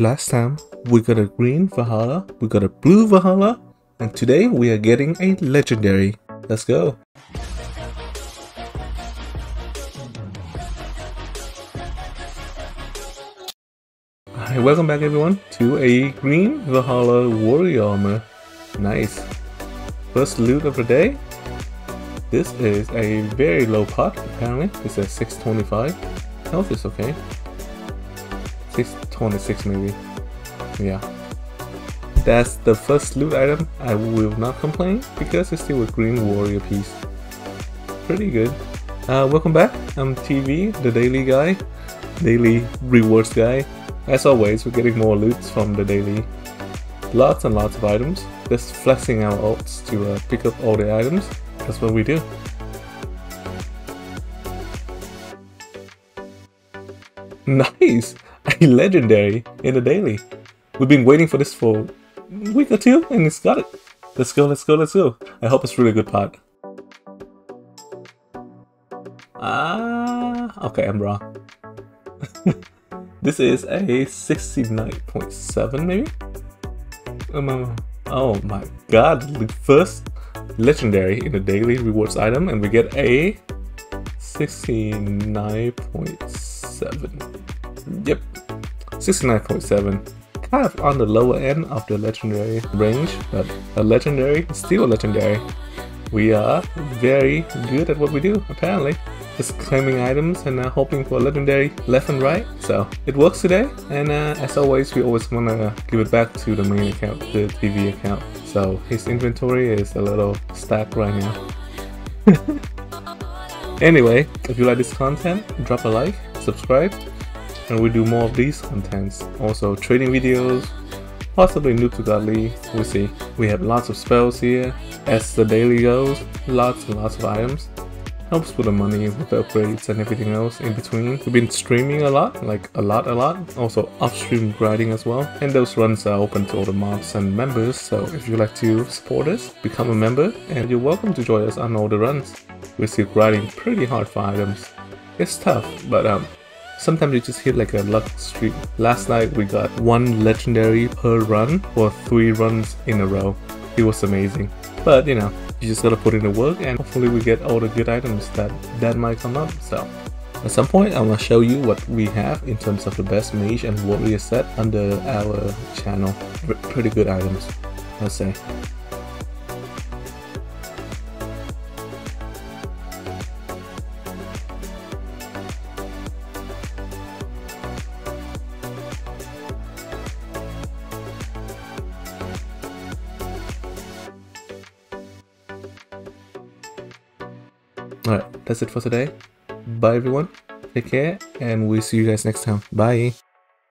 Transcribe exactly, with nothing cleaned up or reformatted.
Last time we got a green Valhalla, we got a blue Valhalla, and today we are getting a legendary. Let's go! Alright, welcome back everyone to a green Valhalla warrior armor. Nice! First loot of the day. This is a very low pot, apparently. It's at six twenty-five. Health is okay. six twenty-six maybe. Yeah. That's the first loot item. I will not complain because it's still a green warrior piece. Pretty good. Uh, welcome back. I'm T V, the daily guy. Daily rewards guy. As always, we're getting more loots from the daily. Lots and lots of items. Just flexing our alts to uh, pick up all the items. That's what we do. Nice! A legendary in the daily. We've been waiting for this for a week or two and it's got it. Let's go, let's go, let's go. I hope it's really good part. Ah, okay, I'm wrong. This is a sixty-nine point seven maybe? Um, oh my god, the first legendary in the daily rewards item and we get a sixty-nine point seven. Yep, sixty-nine point seven, kind of on the lower end of the legendary range, but a legendary is still a legendary. We are very good at what we do, apparently. Just claiming items and uh, hoping for a legendary left and right. So it works today, and uh, as always, we always want to give it back to the main account, the T V account. So his inventory is a little stacked right now. Anyway, if you like this content, drop a like, subscribe, and we do more of these contents. Also trading videos, possibly noob to godly, we'll see. We have lots of spells here. As the daily goes, lots and lots of items. Helps with the money, with the upgrades and everything else in between. We've been streaming a lot, like a lot a lot. Also upstream grinding as well. And those runs are open to all the mods and members. So if you'd like to support us, become a member. And you're welcome to join us on all the runs. We're still grinding pretty hard for items. It's tough, but um, sometimes you just hit like a luck streak. Last night we got one legendary per run for three runs in a row. It was amazing. But you know, you just gotta put in the work and hopefully we get all the good items that, that might come up. So at some point I'm gonna show you what we have in terms of the best mage and warrior set under our channel. R pretty good items, I'd say. Alright, that's it for today. Bye everyone, take care, and we'll see you guys next time. Bye!